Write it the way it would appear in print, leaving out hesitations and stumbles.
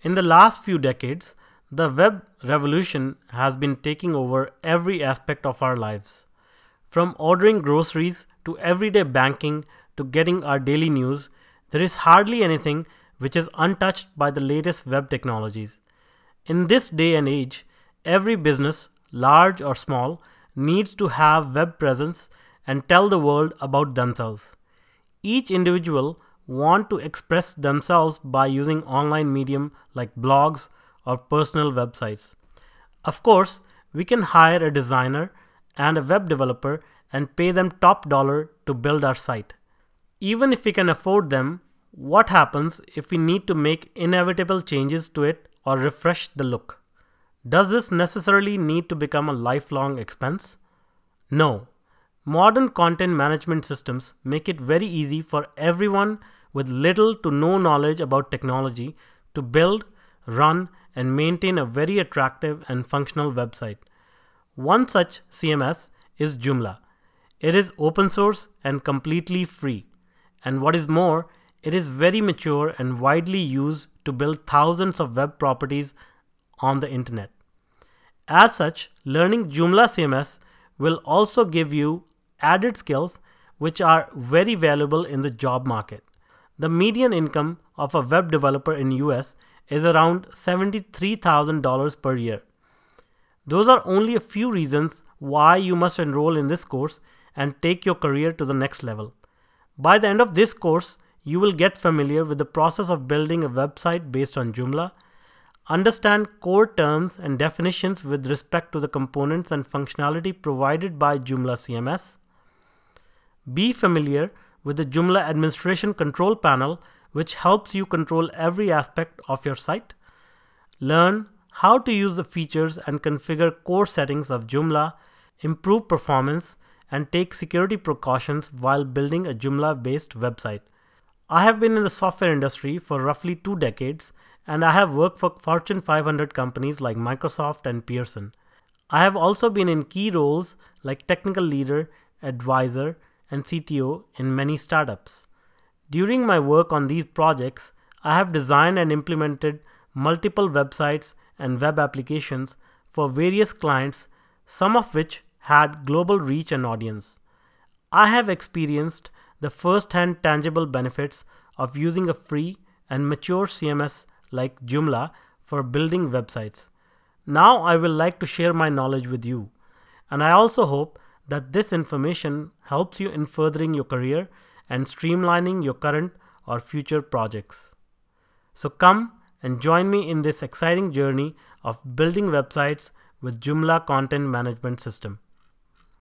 In the last few decades, the web revolution has been taking over every aspect of our lives. From ordering groceries to everyday banking to getting our daily news, there is hardly anything which is untouched by the latest web technologies. In this day and age, every business, large or small, needs to have web presence and tell the world about themselves. Each individual wants to express themselves by using online medium like blogs or personal websites. Of course, we can hire a designer and a web developer and pay them top dollar to build our site. Even if we can afford them, what happens if we need to make inevitable changes to it or refresh the look? Does this necessarily need to become a lifelong expense? No. Modern content management systems make it very easy for everyone with little to no knowledge about technology to build, run, and maintain a very attractive and functional website. One such CMS is Joomla. It is open source and completely free. And what is more, it is very mature and widely used to build thousands of web properties on the internet. As such, learning Joomla CMS will also give you added skills which are very valuable in the job market. The median income of a web developer in US is around $73,000 per year. Those are only a few reasons why you must enroll in this course and take your career to the next level. By the end of this course, you will get familiar with the process of building a website based on Joomla, understand core terms and definitions with respect to the components and functionality provided by Joomla CMS, be familiar with the Joomla administration control panel, which helps you control every aspect of your site, learn how to use the features and configure core settings of Joomla, improve performance, and take security precautions while building a Joomla-based website. I have been in the software industry for roughly 2 decades, and I have worked for Fortune 500 companies like Microsoft and Pearson. I have also been in key roles like technical leader, advisor, and CTO in many startups. During my work on these projects, I have designed and implemented multiple websites and web applications for various clients, some of which had global reach and audience. I have experienced the first-hand tangible benefits of using a free and mature CMS like Joomla for building websites. Now I will like to share my knowledge with you, and I also hope that this information helps you in furthering your career and streamlining your current or future projects. So come and join me in this exciting journey of building websites with Joomla Content Management System.